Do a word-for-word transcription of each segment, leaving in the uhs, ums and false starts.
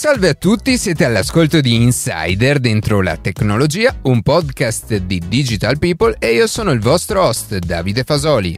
Salve a tutti, siete all'ascolto di Insider dentro la tecnologia, un podcast di Digital People e io sono il vostro host Davide Fasoli.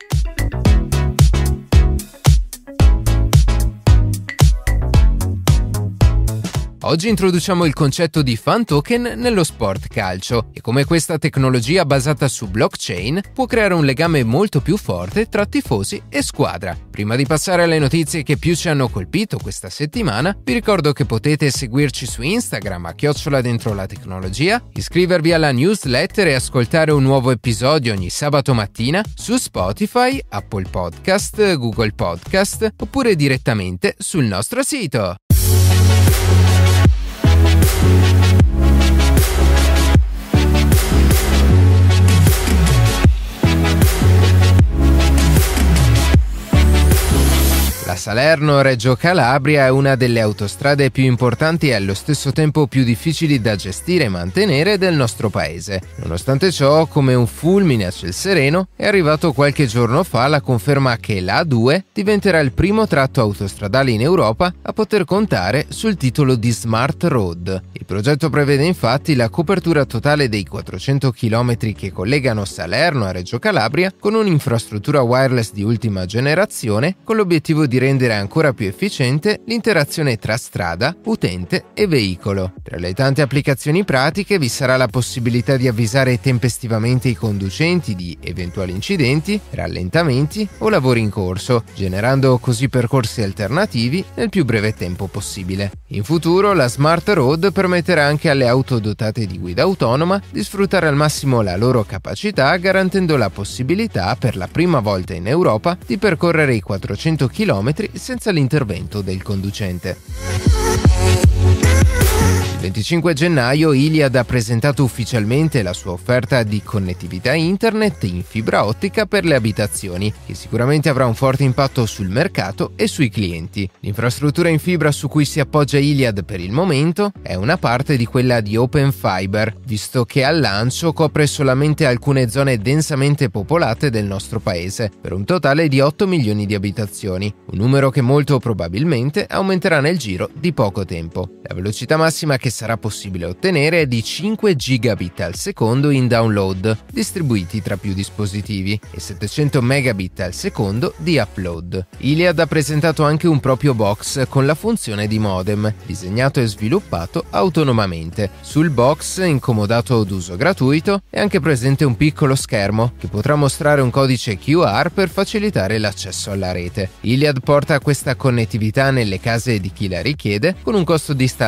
Oggi introduciamo il concetto di fan token nello sport calcio e come questa tecnologia basata su blockchain può creare un legame molto più forte tra tifosi e squadra. Prima di passare alle notizie che più ci hanno colpito questa settimana, vi ricordo che potete seguirci su Instagram a chiocciola dentro la tecnologia, iscrivervi alla newsletter e ascoltare un nuovo episodio ogni sabato mattina su Spotify, Apple Podcast, Google Podcast oppure direttamente sul nostro sito. La Salerno-Reggio Calabria è una delle autostrade più importanti e allo stesso tempo più difficili da gestire e mantenere del nostro paese. Nonostante ciò, come un fulmine a ciel sereno, è arrivato qualche giorno fa la conferma che la A due diventerà il primo tratto autostradale in Europa a poter contare sul titolo di Smart Road. Il progetto prevede infatti la copertura totale dei quattrocento chilometri che collegano Salerno a Reggio Calabria con un'infrastruttura wireless di ultima generazione con l'obiettivo di rendere ancora più efficiente l'interazione tra strada, utente e veicolo. Tra le tante applicazioni pratiche vi sarà la possibilità di avvisare tempestivamente i conducenti di eventuali incidenti, rallentamenti o lavori in corso, generando così percorsi alternativi nel più breve tempo possibile. In futuro la Smart Road permetterà anche alle auto dotate di guida autonoma di sfruttare al massimo la loro capacità, garantendo la possibilità per la prima volta in Europa di percorrere i quattrocento chilometri senza l'intervento del conducente. Il venticinque gennaio Iliad ha presentato ufficialmente la sua offerta di connettività internet in fibra ottica per le abitazioni, che sicuramente avrà un forte impatto sul mercato e sui clienti. L'infrastruttura in fibra su cui si appoggia Iliad per il momento è una parte di quella di Open Fiber, visto che al lancio copre solamente alcune zone densamente popolate del nostro paese, per un totale di otto milioni di abitazioni, un numero che molto probabilmente aumenterà nel giro di poco tempo. La velocità massima che sarà possibile ottenere di cinque gigabit al secondo in download, distribuiti tra più dispositivi, e settecento megabit al secondo di upload. Iliad ha presentato anche un proprio box con la funzione di modem, disegnato e sviluppato autonomamente. Sul box, incomodato d'uso gratuito, è anche presente un piccolo schermo che potrà mostrare un codice Q R per facilitare l'accesso alla rete. Iliad porta questa connettività nelle case di chi la richiede con un costo di installazione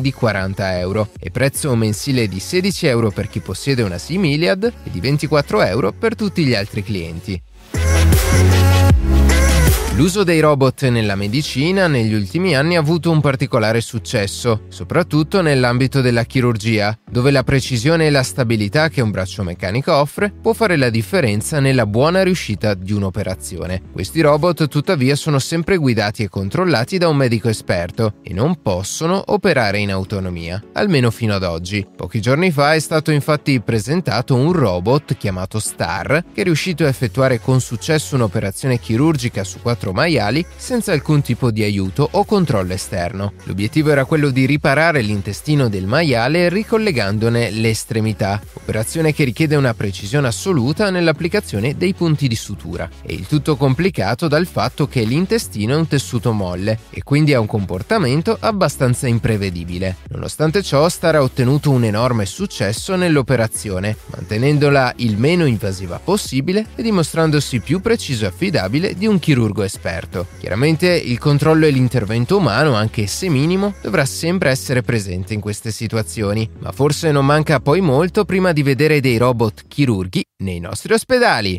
di quaranta euro e prezzo mensile di sedici euro per chi possiede una SIM Iliad e di ventiquattro euro per tutti gli altri clienti. L'uso dei robot nella medicina negli ultimi anni ha avuto un particolare successo, soprattutto nell'ambito della chirurgia, dove la precisione e la stabilità che un braccio meccanico offre può fare la differenza nella buona riuscita di un'operazione. Questi robot, tuttavia, sono sempre guidati e controllati da un medico esperto e non possono operare in autonomia, almeno fino ad oggi. Pochi giorni fa è stato infatti presentato un robot chiamato STAR, che è riuscito a effettuare con successo un'operazione chirurgica su quattro maiali senza alcun tipo di aiuto o controllo esterno. L'obiettivo era quello di riparare l'intestino del maiale ricollegandone le estremità, operazione che richiede una precisione assoluta nell'applicazione dei punti di sutura. E il tutto complicato dal fatto che l'intestino è un tessuto molle e quindi ha un comportamento abbastanza imprevedibile. Nonostante ciò, STAR ha ottenuto un enorme successo nell'operazione, mantenendola il meno invasiva possibile e dimostrandosi più preciso e affidabile di un chirurgo esperto. esperto. Chiaramente il controllo e l'intervento umano, anche se minimo, dovrà sempre essere presente in queste situazioni, ma forse non manca poi molto prima di vedere dei robot chirurghi nei nostri ospedali.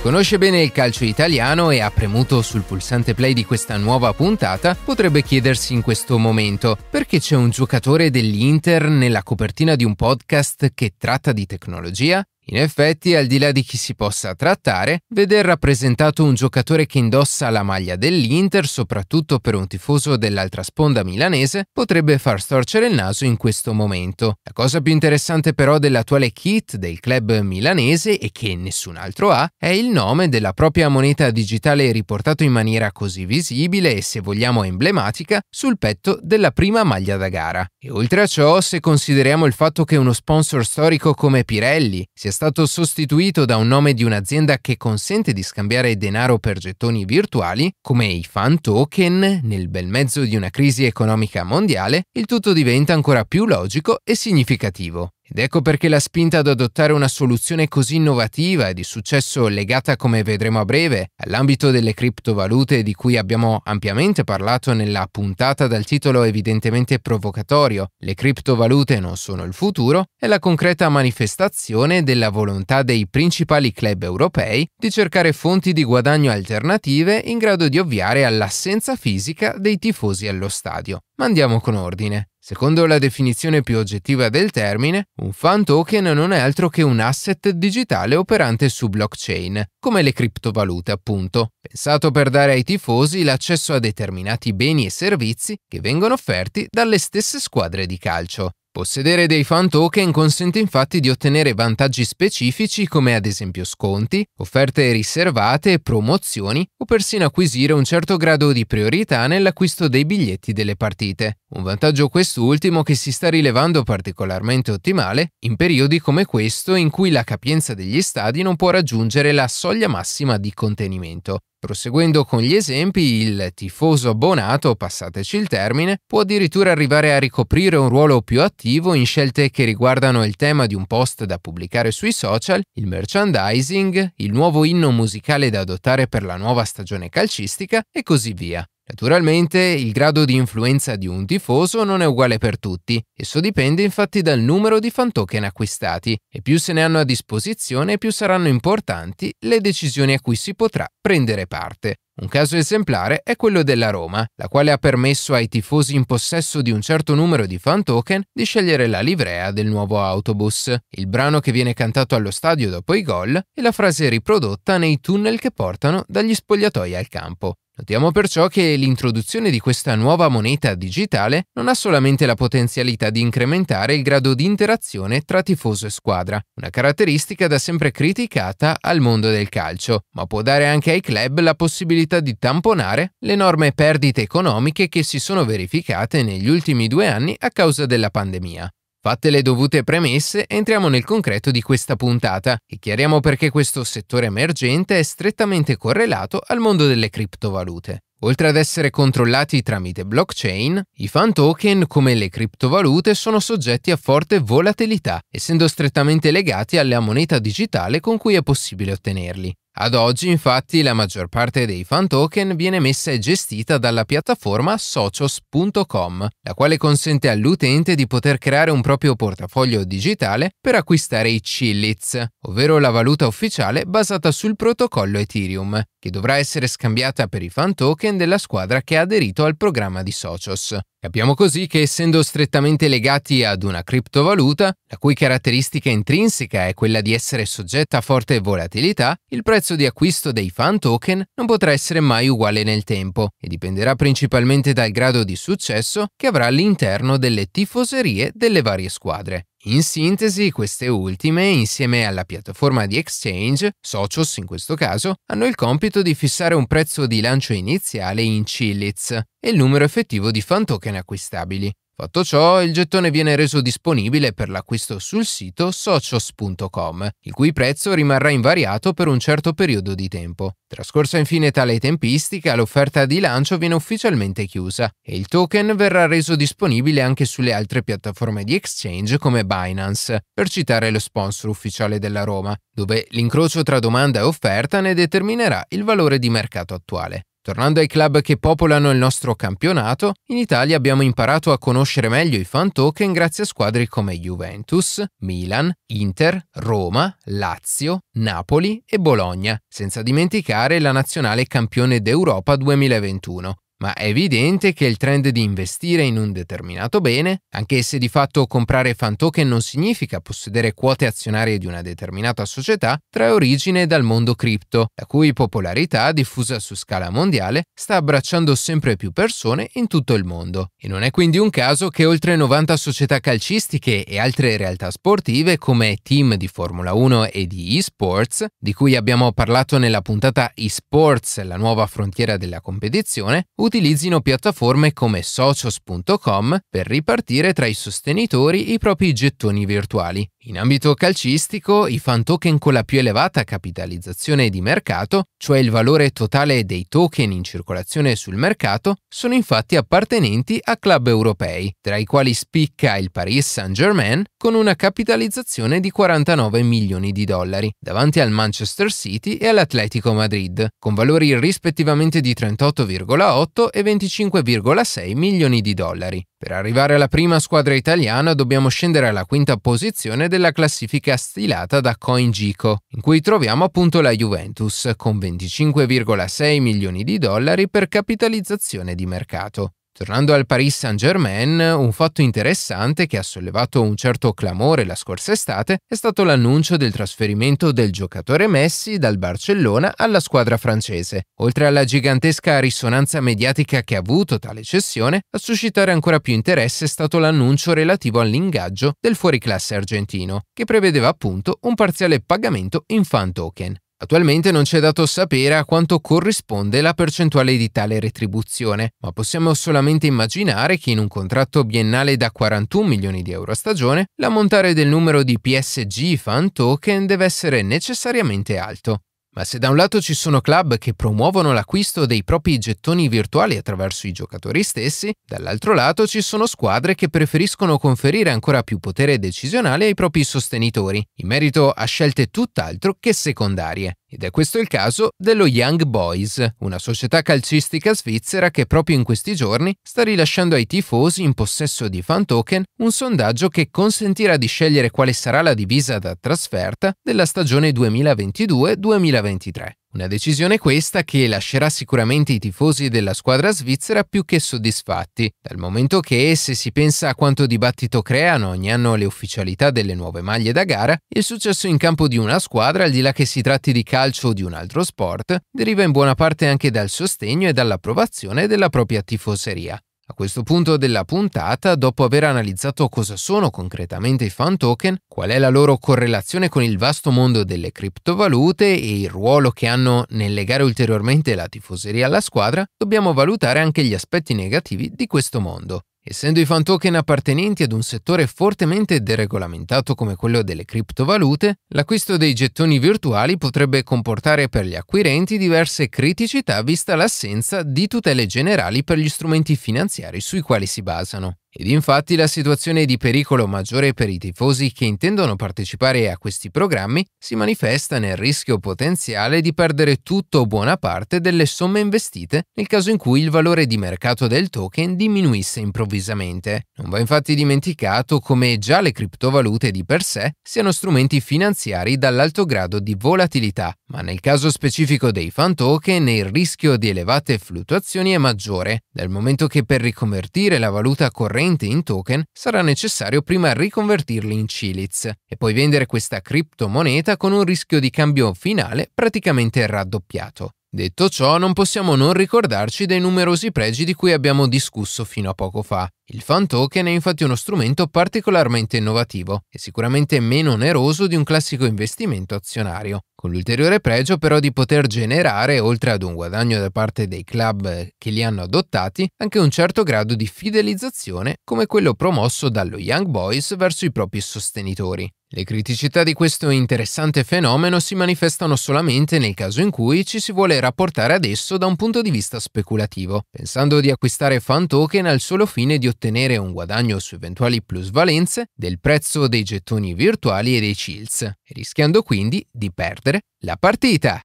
Conosce bene il calcio italiano e ha premuto sul pulsante play di questa nuova puntata, potrebbe chiedersi in questo momento perché c'è un giocatore dell'Inter nella copertina di un podcast che tratta di tecnologia? In effetti, al di là di chi si possa trattare, veder rappresentato un giocatore che indossa la maglia dell'Inter, soprattutto per un tifoso dell'altra sponda milanese, potrebbe far storcere il naso in questo momento. La cosa più interessante però dell'attuale kit del club milanese, e che nessun altro ha, è il nome della propria moneta digitale riportato in maniera così visibile e, se vogliamo, emblematica sul petto della prima maglia da gara. E oltre a ciò, se consideriamo il fatto che uno sponsor storico come Pirelli sia stato sostituito da un nome di un'azienda che consente di scambiare denaro per gettoni virtuali, come i fan token, nel bel mezzo di una crisi economica mondiale, il tutto diventa ancora più logico e significativo. Ed ecco perché la spinta ad adottare una soluzione così innovativa e di successo, legata, come vedremo a breve, all'ambito delle criptovalute di cui abbiamo ampiamente parlato nella puntata dal titolo evidentemente provocatorio "Le criptovalute non sono il futuro", è la concreta manifestazione della volontà dei principali club europei di cercare fonti di guadagno alternative in grado di ovviare all'assenza fisica dei tifosi allo stadio. Ma andiamo con ordine. Secondo la definizione più oggettiva del termine, un fan token non è altro che un asset digitale operante su blockchain, come le criptovalute appunto, pensato per dare ai tifosi l'accesso a determinati beni e servizi che vengono offerti dalle stesse squadre di calcio. Possedere dei fan token consente infatti di ottenere vantaggi specifici come ad esempio sconti, offerte riservate, promozioni o persino acquisire un certo grado di priorità nell'acquisto dei biglietti delle partite. Un vantaggio quest'ultimo che si sta rilevando particolarmente ottimale in periodi come questo in cui la capienza degli stadi non può raggiungere la soglia massima di contenimento. Proseguendo con gli esempi, il tifoso abbonato, passateci il termine, può addirittura arrivare a ricoprire un ruolo più attivo in scelte che riguardano il tema di un post da pubblicare sui social, il merchandising, il nuovo inno musicale da adottare per la nuova stagione calcistica e così via. Naturalmente, il grado di influenza di un tifoso non è uguale per tutti, esso dipende infatti dal numero di fan token acquistati, e più se ne hanno a disposizione più saranno importanti le decisioni a cui si potrà prendere parte. Un caso esemplare è quello della Roma, la quale ha permesso ai tifosi in possesso di un certo numero di fan token di scegliere la livrea del nuovo autobus, il brano che viene cantato allo stadio dopo i gol e la frase riprodotta nei tunnel che portano dagli spogliatoi al campo. Notiamo perciò che l'introduzione di questa nuova moneta digitale non ha solamente la potenzialità di incrementare il grado di interazione tra tifoso e squadra, una caratteristica da sempre criticata al mondo del calcio, ma può dare anche ai club la possibilità di tamponare le enormi perdite economiche che si sono verificate negli ultimi due anni a causa della pandemia. Fatte le dovute premesse, entriamo nel concreto di questa puntata e chiariamo perché questo settore emergente è strettamente correlato al mondo delle criptovalute. Oltre ad essere controllati tramite blockchain, i fan token, come le criptovalute, sono soggetti a forte volatilità, essendo strettamente legati alla moneta digitale con cui è possibile ottenerli. Ad oggi, infatti, la maggior parte dei fan token viene messa e gestita dalla piattaforma Socios punto com, la quale consente all'utente di poter creare un proprio portafoglio digitale per acquistare i Chiliz, ovvero la valuta ufficiale basata sul protocollo Ethereum, che dovrà essere scambiata per i fan token della squadra che ha aderito al programma di Socios. Capiamo così che, essendo strettamente legati ad una criptovaluta, la cui caratteristica intrinseca è quella di essere soggetta a forte volatilità, il prezzo di acquisto dei fan token non potrà essere mai uguale nel tempo e dipenderà principalmente dal grado di successo che avrà all'interno delle tifoserie delle varie squadre. In sintesi, queste ultime, insieme alla piattaforma di exchange, Socios in questo caso, hanno il compito di fissare un prezzo di lancio iniziale in Chiliz e il numero effettivo di fan token acquistabili. Fatto ciò, il gettone viene reso disponibile per l'acquisto sul sito Socios punto com, il cui prezzo rimarrà invariato per un certo periodo di tempo. Trascorsa infine tale tempistica, l'offerta di lancio viene ufficialmente chiusa e il token verrà reso disponibile anche sulle altre piattaforme di exchange come Binance, per citare lo sponsor ufficiale della Roma, dove l'incrocio tra domanda e offerta ne determinerà il valore di mercato attuale. Tornando ai club che popolano il nostro campionato, in Italia abbiamo imparato a conoscere meglio i fan token grazie a squadre come Juventus, Milan, Inter, Roma, Lazio, Napoli e Bologna, senza dimenticare la nazionale campione d'Europa duemilaventuno. ma è evidente che il trend di investire in un determinato bene, anche se di fatto comprare fan token non significa possedere quote azionarie di una determinata società, trae origine dal mondo cripto, la cui popolarità, diffusa su scala mondiale, sta abbracciando sempre più persone in tutto il mondo. E non è quindi un caso che oltre novanta società calcistiche e altre realtà sportive come team di Formula uno e di eSports, di cui abbiamo parlato nella puntata eSports, la nuova frontiera della competizione, utilizzino piattaforme come Socios punto com per ripartire tra i sostenitori i propri gettoni virtuali. In ambito calcistico, i fan token con la più elevata capitalizzazione di mercato, cioè il valore totale dei token in circolazione sul mercato, sono infatti appartenenti a club europei, tra i quali spicca il Paris Saint-Germain con una capitalizzazione di quarantanove milioni di dollari, davanti al Manchester City e all'Atletico Madrid, con valori rispettivamente di trentotto virgola otto e venticinque virgola sei milioni di dollari. Per arrivare alla prima squadra italiana dobbiamo scendere alla quinta posizione della classifica stilata da CoinGecko, in cui troviamo appunto la Juventus, con venticinque virgola sei milioni di dollari per capitalizzazione di mercato. Tornando al Paris Saint-Germain, un fatto interessante che ha sollevato un certo clamore la scorsa estate è stato l'annuncio del trasferimento del giocatore Messi dal Barcellona alla squadra francese. Oltre alla gigantesca risonanza mediatica che ha avuto tale cessione, a suscitare ancora più interesse è stato l'annuncio relativo all'ingaggio del fuoriclasse argentino, che prevedeva appunto un parziale pagamento in fan token. Attualmente non c'è dato sapere a quanto corrisponde la percentuale di tale retribuzione, ma possiamo solamente immaginare che in un contratto biennale da quarantuno milioni di euro a stagione, l'ammontare del numero di P S G Fan Token deve essere necessariamente alto. Ma se da un lato ci sono club che promuovono l'acquisto dei propri gettoni virtuali attraverso i giocatori stessi, dall'altro lato ci sono squadre che preferiscono conferire ancora più potere decisionale ai propri sostenitori, in merito a scelte tutt'altro che secondarie. Ed è questo il caso dello Young Boys, una società calcistica svizzera che proprio in questi giorni sta rilasciando ai tifosi in possesso di fan token un sondaggio che consentirà di scegliere quale sarà la divisa da trasferta della stagione duemilaventidue duemilaventitré. Una decisione questa che lascerà sicuramente i tifosi della squadra svizzera più che soddisfatti, dal momento che, se si pensa a quanto dibattito creano ogni anno le ufficialità delle nuove maglie da gara, il successo in campo di una squadra, al di là che si tratti di calcio o di un altro sport, deriva in buona parte anche dal sostegno e dall'approvazione della propria tifoseria. A questo punto della puntata, dopo aver analizzato cosa sono concretamente i fan token, qual è la loro correlazione con il vasto mondo delle criptovalute e il ruolo che hanno nel legare ulteriormente la tifoseria alla squadra, dobbiamo valutare anche gli aspetti negativi di questo mondo. Essendo i fan token appartenenti ad un settore fortemente deregolamentato come quello delle criptovalute, l'acquisto dei gettoni virtuali potrebbe comportare per gli acquirenti diverse criticità vista l'assenza di tutele generali per gli strumenti finanziari sui quali si basano. Ed infatti la situazione di pericolo maggiore per i tifosi che intendono partecipare a questi programmi si manifesta nel rischio potenziale di perdere tutto o buona parte delle somme investite nel caso in cui il valore di mercato del token diminuisse improvvisamente. Non va infatti dimenticato come già le criptovalute di per sé siano strumenti finanziari dall'alto grado di volatilità, ma nel caso specifico dei fan token il rischio di elevate fluttuazioni è maggiore, dal momento che per riconvertire la valuta corrente in token sarà necessario prima riconvertirli in Chiliz e poi vendere questa criptomoneta con un rischio di cambio finale praticamente raddoppiato. Detto ciò, non possiamo non ricordarci dei numerosi pregi di cui abbiamo discusso fino a poco fa. Il fan token è infatti uno strumento particolarmente innovativo e sicuramente meno oneroso di un classico investimento azionario, con l'ulteriore pregio però di poter generare, oltre ad un guadagno da parte dei club che li hanno adottati, anche un certo grado di fidelizzazione come quello promosso dallo Young Boys verso i propri sostenitori. Le criticità di questo interessante fenomeno si manifestano solamente nel caso in cui ci si vuole rapportare ad esso da un punto di vista speculativo, pensando di acquistare fan token al solo fine di ottenere un guadagno su eventuali plusvalenze del prezzo dei gettoni virtuali e dei Chiliz, rischiando quindi di perdere la partita.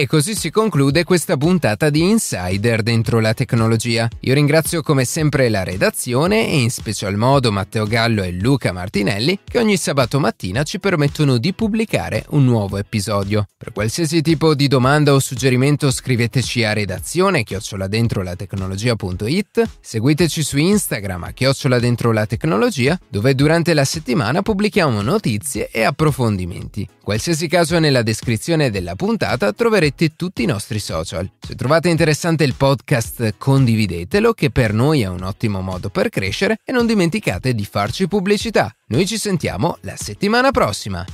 E così si conclude questa puntata di Insider dentro la tecnologia. Io ringrazio come sempre la redazione e in special modo Matteo Gallo e Luca Martinelli che ogni sabato mattina ci permettono di pubblicare un nuovo episodio. Per qualsiasi tipo di domanda o suggerimento scriveteci a redazione chiocciola dentro la tecnologia punto it, seguiteci su Instagram a chiocciola dentro la tecnologia, dove durante la settimana pubblichiamo notizie e approfondimenti. In qualsiasi caso, nella descrizione della puntata troverete tutti i nostri social. Se trovate interessante il podcast, condividetelo, che per noi è un ottimo modo per crescere, e non dimenticate di farci pubblicità. Noi ci sentiamo la settimana prossima.